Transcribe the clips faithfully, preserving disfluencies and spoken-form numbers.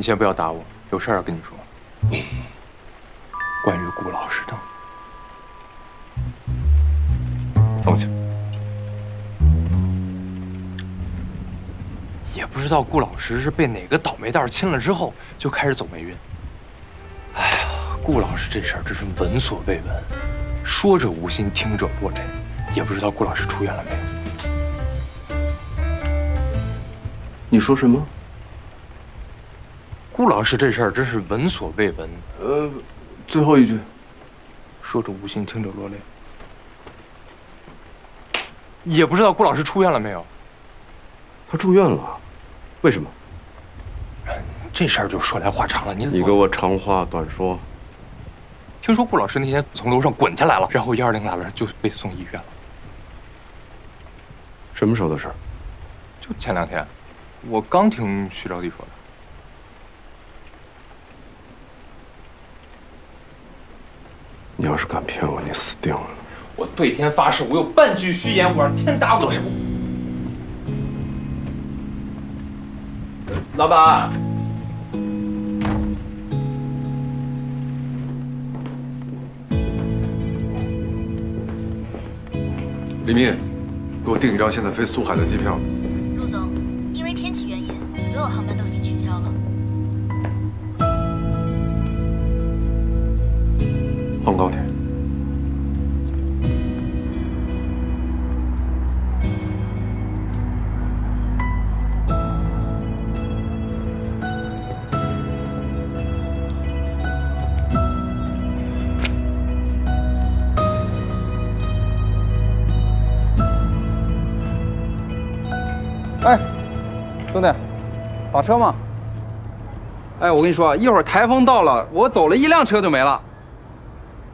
你先不要打我，有事儿要跟你说。关于顾老师的东西，也不知道顾老师是被哪个倒霉蛋亲了之后就开始走霉运。哎呀，顾老师这事儿真是闻所未闻，说者无心，听者若真。也不知道顾老师出院了没有。 你说什么？顾老师这事儿真是闻所未闻。呃，最后一句，说者无心，听者落泪。也不知道顾老师出院了没有。他住院了，为什么？这事儿就说来话长了。你你给我长话短说。听说顾老师那天从楼上滚下来了，然后一二零来了就被送医院了。什么时候的事儿？就前两天。 我刚听徐招娣说的。你要是敢骗我，你死定了！我对天发誓，我有半句虚言，我让天打我！老板，李密，给我订一张现在飞苏海的机票。陆总。 因为天气原因，所有航班都已经取消了。换高铁。哎。 兄弟，打车吗？哎，我跟你说，一会儿台风到了，我走了一辆车就没了。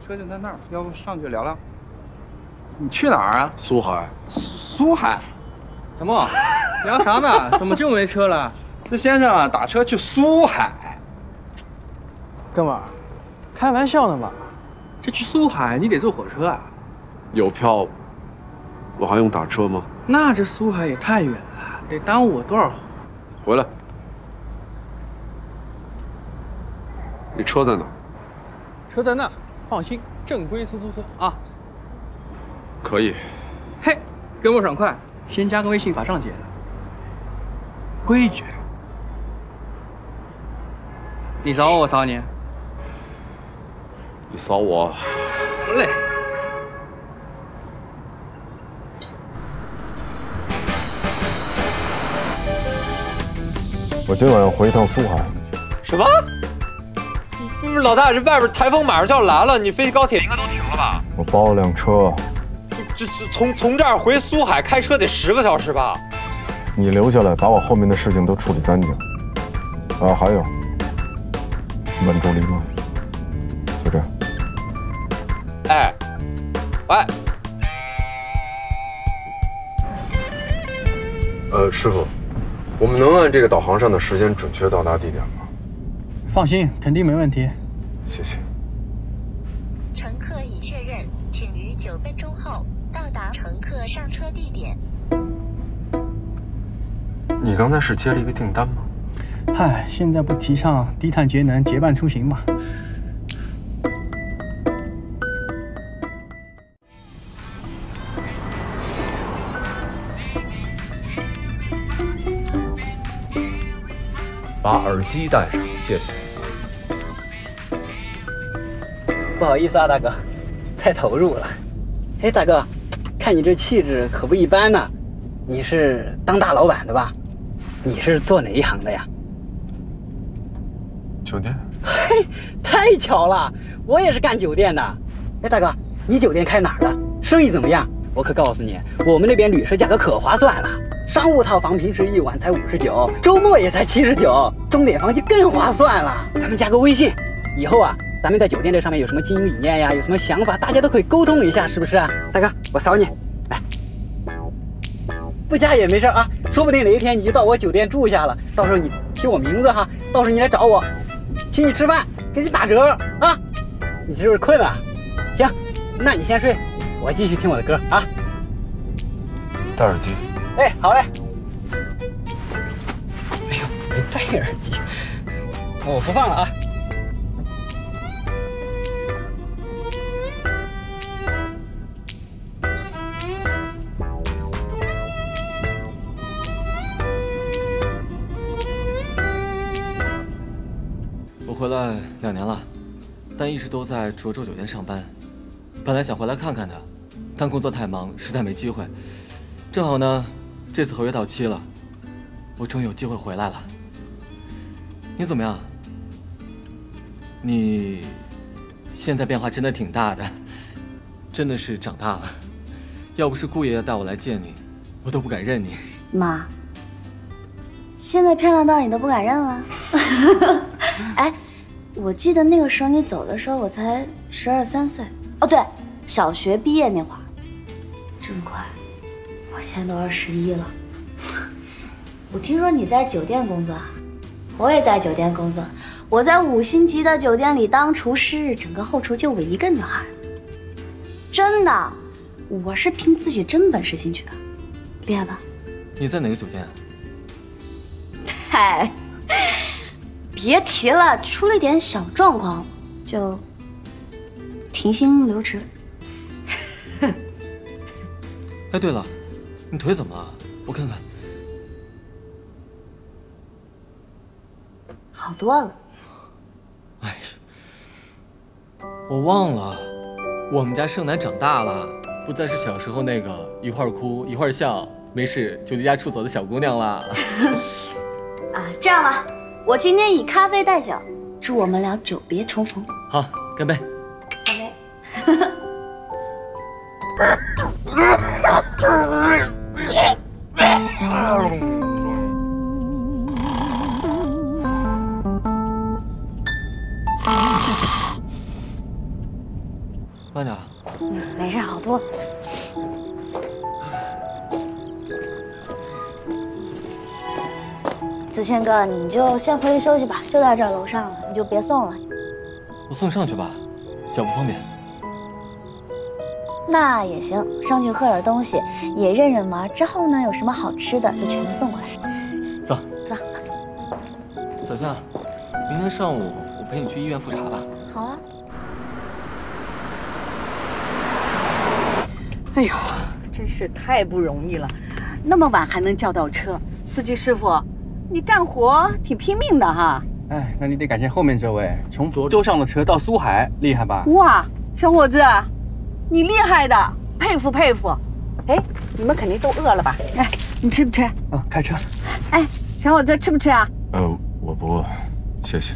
车就在那儿，要不上去聊聊？你去哪儿啊？苏海。苏海？怎么？聊啥呢？怎么就没车了？这先生啊，打车去苏海。哥们儿，开玩笑呢吧？这去苏海你得坐火车啊。有票，我还用打车吗？那这苏海也太远了，得耽误我多少回？ 回来，你车在哪？车在那，放心，正规出租车啊。可以。嘿，跟我爽快，先加个微信把账结了。规矩。你扫我，我扫你。你扫我。不累。 我今晚要回一趟苏海。什么？不是老大，这外边台风马上就要来了，你飞机高铁应该都停了吧？我包了辆车。这这从从这儿回苏海开车得十个小时吧？你留下来，把我后面的事情都处理干净。啊，还有，稳住立正，就这样。哎，喂，呃，师傅。 我们能按这个导航上的时间准确到达地点吗？放心，肯定没问题。谢谢。乘客已确认，请于九分钟后到达乘客上车地点。你刚才是接了一个订单吗？嗨，现在不提倡低碳节能、结伴出行嘛？把耳机戴上，谢谢。不好意思啊，大哥，太投入了。哎，大哥，看你这气质可不一般呢。你是当大老板的吧？你是做哪一行的呀？酒店。嘿，太巧了，我也是干酒店的。哎，大哥，你酒店开哪儿的？生意怎么样？我可告诉你，我们那边旅社价格可划算了。 商务套房平时一晚才五十九，周末也才七十九，钟点房就更划算了。咱们加个微信，以后啊，咱们在酒店这上面有什么经营理念呀，有什么想法，大家都可以沟通一下，是不是啊？大哥，我扫你，来，不加也没事啊，说不定哪一天你就到我酒店住下了，到时候你听我名字哈，到时候你来找我，请你吃饭，给你打折啊。你是不是困了？行，那你先睡，我继续听我的歌啊。戴耳机。 哎，好嘞！哎呦，没戴耳机。我不放了啊。 回来两年了，但一直都在涿州酒店上班。本来想回来看看他，但工作太忙，实在没机会。正好呢，这次合约到期了，我终于有机会回来了。你怎么样？你现在变化真的挺大的，真的是长大了。要不是顾爷爷带我来见你，我都不敢认你。妈，现在漂亮到你都不敢认了？哎。 我记得那个时候你走的时候，我才十二三岁。哦，对，小学毕业那会儿，真快，我现在都二十一了。我听说你在酒店工作啊？我也在酒店工作，我在五星级的酒店里当厨师，整个后厨就我一个女孩。真的，我是凭自己真本事进去的，厉害吧？你在哪个酒店啊？嗨。 别提了，出了点小状况，就停薪留职。哎，对了，你腿怎么了？我看看。好多了。哎呀，我忘了，我们家盛楠长大了，不再是小时候那个一会儿哭一会儿笑，没事就离家出走的小姑娘了。啊，这样吧。 我今天以咖啡代酒，祝我们俩久别重逢。好，干杯！干杯！慢点。嗯，没事，好多了。 子谦哥，你就先回去休息吧，就在这楼上了，你就别送了。我送上去吧，脚不方便。那也行，上去喝点东西，也认认门。之后呢，有什么好吃的就全部送过来。走走，小夏，明天上午我陪你去医院复查吧。好啊。哎呦，真是太不容易了，那么晚还能叫到车，司机师傅。 你干活挺拼命的哈，哎，那你得感谢后面这位，从涿州上了车到苏海，厉害吧？哇，小伙子，你厉害的，佩服佩服。哎，你们肯定都饿了吧？哎，你吃不吃？啊，开车。哎，小伙子，吃不吃啊？呃，我不饿，谢谢。